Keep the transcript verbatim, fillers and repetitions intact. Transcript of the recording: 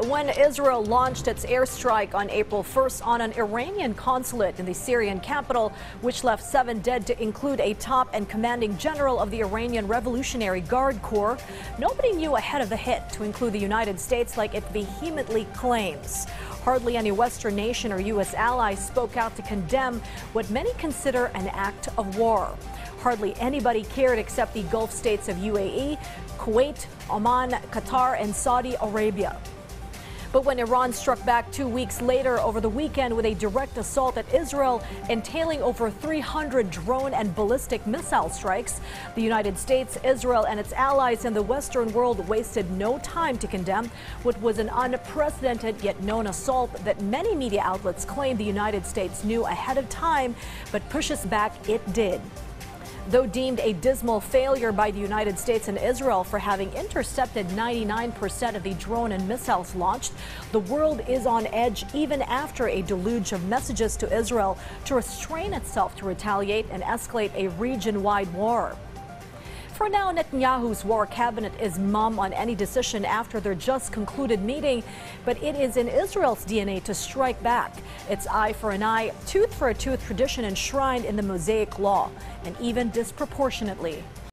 when Israel launched its airstrike on April first on an Iranian consulate in the Syrian capital, which left seven dead, to include a top and commanding general of the Iranian Revolutionary Guard Corps. Nobody knew ahead of the hit to include the United States like it vehemently claims. Hardly any Western nation or U S ally spoke out to condemn what many consider an act of war. Hardly anybody cared except the Gulf states of U A E, Kuwait, Oman, Qatar, and Saudi Arabia. But when Iran struck back two weeks later over the weekend with a direct assault at Israel, entailing over three hundred drone and ballistic missile strikes, the United States, Israel, and its allies in the Western world wasted no time to condemn what was an unprecedented yet known assault that many media outlets claim the United States knew ahead of time, but pushes back it did. Though deemed a dismal failure by the United States and Israel for having intercepted ninety-nine percent of the drone and missiles launched, the world is on edge even after a deluge of messages to Israel to restrain itself to retaliate and escalate a region-wide war. For now, Netanyahu's war cabinet is mum on any decision after their just concluded meeting, but it is in Israel's D N A to strike back. It's eye for an eye, tooth for a tooth tradition enshrined in the Mosaic Law, and even disproportionately.